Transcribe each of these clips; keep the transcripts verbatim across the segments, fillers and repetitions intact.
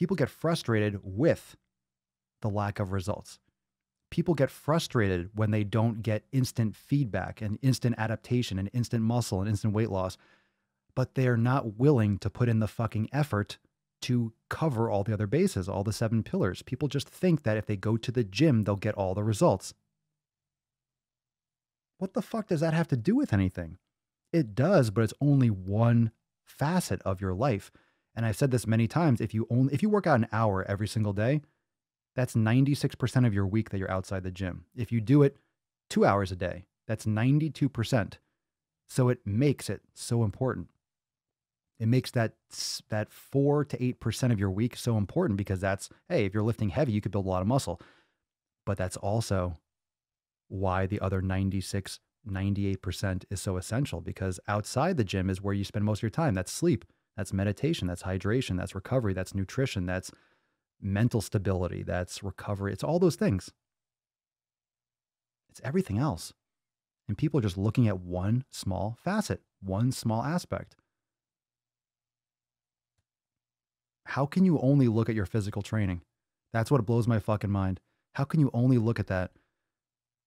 people get frustrated with the lack of results. People get frustrated when they don't get instant feedback and instant adaptation and instant muscle and instant weight loss, but they're not willing to put in the fucking effort to cover all the other bases, all the seven pillars. People just think that if they go to the gym, they'll get all the results. What the fuck does that have to do with anything? It does, but it's only one facet of your life. And I've said this many times, if you only, if you work out an hour every single day, that's ninety-six percent of your week that you're outside the gym. If you do it two hours a day, that's ninety-two percent. So it makes it so important. It makes that, that four to eight percent of your week so important because that's, hey, if you're lifting heavy, you could build a lot of muscle. But that's also why the other ninety-six, ninety-eight percent is so essential, because outside the gym is where you spend most of your time. That's sleep, that's meditation, that's hydration, that's recovery, that's nutrition, that's mental stability, that's recovery. It's all those things. It's everything else. And people are just looking at one small facet, one small aspect. How can you only look at your physical training? That's what blows my fucking mind. How can you only look at that?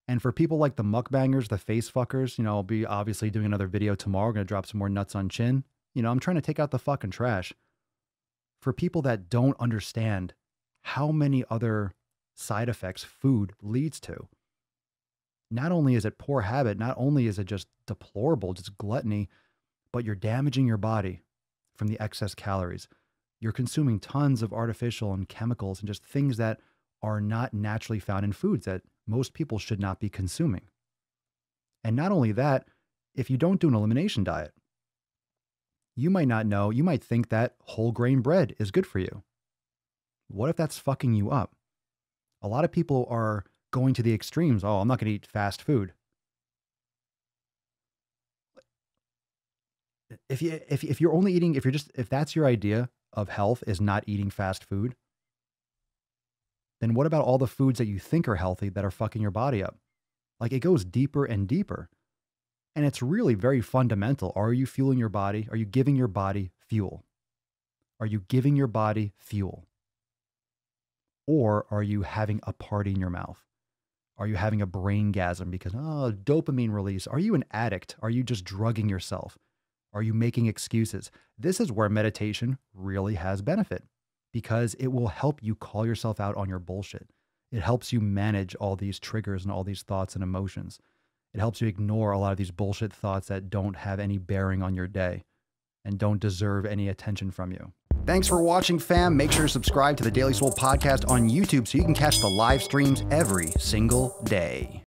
And for people like the mukbangers, the face fuckers, you know, I'll be obviously doing another video tomorrow. We're going to drop some more nuts on chin. You know, I'm trying to take out the fucking trash. For people that don't understand how many other side effects food leads to, not only is it poor habit, not only is it just deplorable, just gluttony, but you're damaging your body from the excess calories. You're consuming tons of artificial and chemicals and just things that are not naturally found in foods that most people should not be consuming. And not only that, if you don't do an elimination diet, you might not know, you might think that whole grain bread is good for you. What if that's fucking you up? A lot of people are going to the extremes. Oh, I'm not going to eat fast food. If you, if, if you're only eating, if you're just, if that's your idea of health is not eating fast food, then what about all the foods that you think are healthy that are fucking your body up? Like, it goes deeper and deeper. And it's really very fundamental. Are you fueling your body? Are you giving your body fuel? Are you giving your body fuel? Or are you having a party in your mouth? Are you having a braingasm because, oh, dopamine release? Are you an addict? Are you just drugging yourself? Are you making excuses? This is where meditation really has benefit, because it will help you call yourself out on your bullshit. It helps you manage all these triggers and all these thoughts and emotions. It helps you ignore a lot of these bullshit thoughts that don't have any bearing on your day and don't deserve any attention from you. Thanks for watching, fam. Make sure to subscribe to the Daily Swole Podcast on YouTube so you can catch the live streams every single day.